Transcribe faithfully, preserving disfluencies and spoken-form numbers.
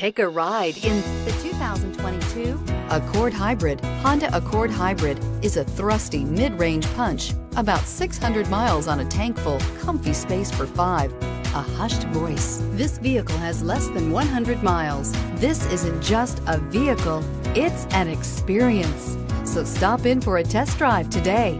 Take a ride in the two thousand twenty-two Accord Hybrid. Honda Accord Hybrid is a thrusty mid-range punch, about six hundred miles on a tank full, comfy space for five, a hushed voice. This vehicle has less than one hundred miles. This isn't just a vehicle, it's an experience. So stop in for a test drive today.